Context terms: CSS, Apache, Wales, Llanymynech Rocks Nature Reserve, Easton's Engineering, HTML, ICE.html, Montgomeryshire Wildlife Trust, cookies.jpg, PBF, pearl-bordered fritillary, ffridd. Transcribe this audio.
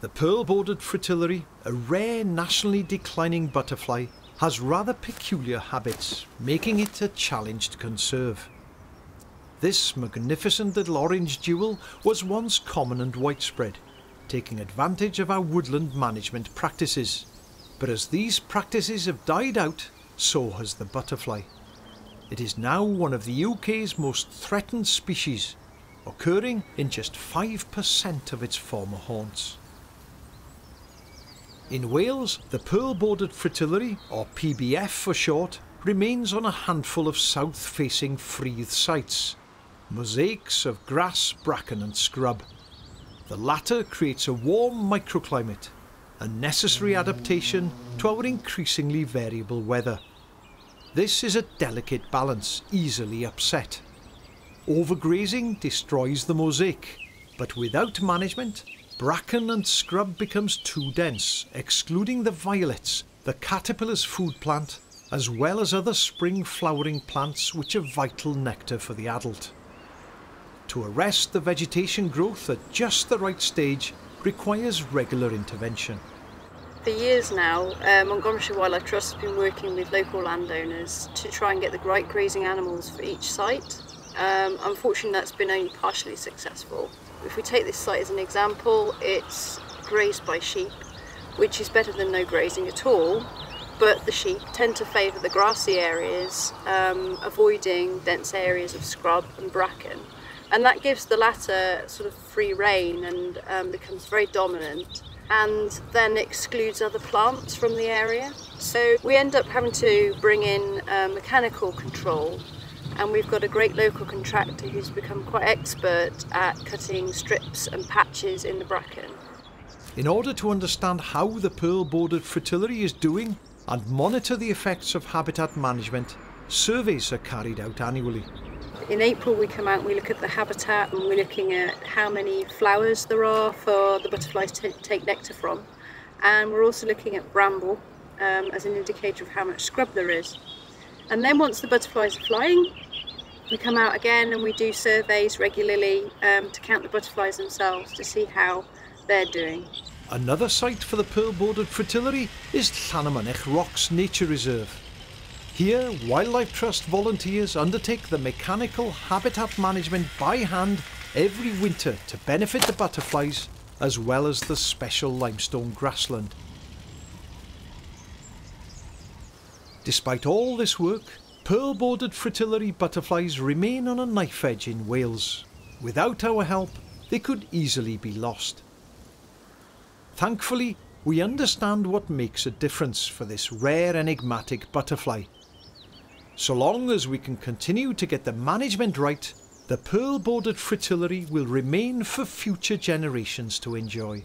The pearl-bordered fritillary, a rare nationally declining butterfly, has rather peculiar habits, making it a challenge to conserve. This magnificent little orange jewel was once common and widespread, taking advantage of our woodland management practices. But as these practices have died out, so has the butterfly. It is now one of the UK's most threatened species, occurring in just 5% of its former haunts. In Wales, the pearl-bordered fritillary, or PBF for short, remains on a handful of south-facing ffridd sites, mosaics of grass, bracken and scrub. The latter creates a warm microclimate, a necessary adaptation to our increasingly variable weather. This is a delicate balance, easily upset. Overgrazing destroys the mosaic, but without management, bracken and scrub becomes too dense, excluding the violets, the caterpillar's food plant, as well as other spring flowering plants which are vital nectar for the adult. To arrest the vegetation growth at just the right stage requires regular intervention. For years now, Montgomeryshire Wildlife Trust has been working with local landowners to try and get the right grazing animals for each site. Unfortunately, that's been only partially successful. If we take this site as an example, it's grazed by sheep, which is better than no grazing at all, but the sheep tend to favour the grassy areas, avoiding dense areas of scrub and bracken. And that gives the latter sort of free rein and becomes very dominant, and then excludes other plants from the area. So we end up having to bring in mechanical control, and we've got a great local contractor who's become quite expert at cutting strips and patches in the bracken. In order to understand how the pearl-bordered fritillary is doing and monitor the effects of habitat management, surveys are carried out annually. In April we come out and we look at the habitat, and we're looking at how many flowers there are for the butterflies to take nectar from. And we're also looking at bramble as an indicator of how much scrub there is. And then once the butterflies are flying, we come out again and we do surveys regularly to count the butterflies themselves to see how they're doing. Another site for the pearl-bordered fritillary is Llanymynech Rocks Nature Reserve. Here, Wildlife Trust volunteers undertake the mechanical habitat management by hand every winter to benefit the butterflies as well as the special limestone grassland. Despite all this work, pearl-bordered fritillary butterflies remain on a knife edge in Wales. Without our help, they could easily be lost. Thankfully, we understand what makes a difference for this rare enigmatic butterfly. So long as we can continue to get the management right, the pearl-bordered fritillary will remain for future generations to enjoy.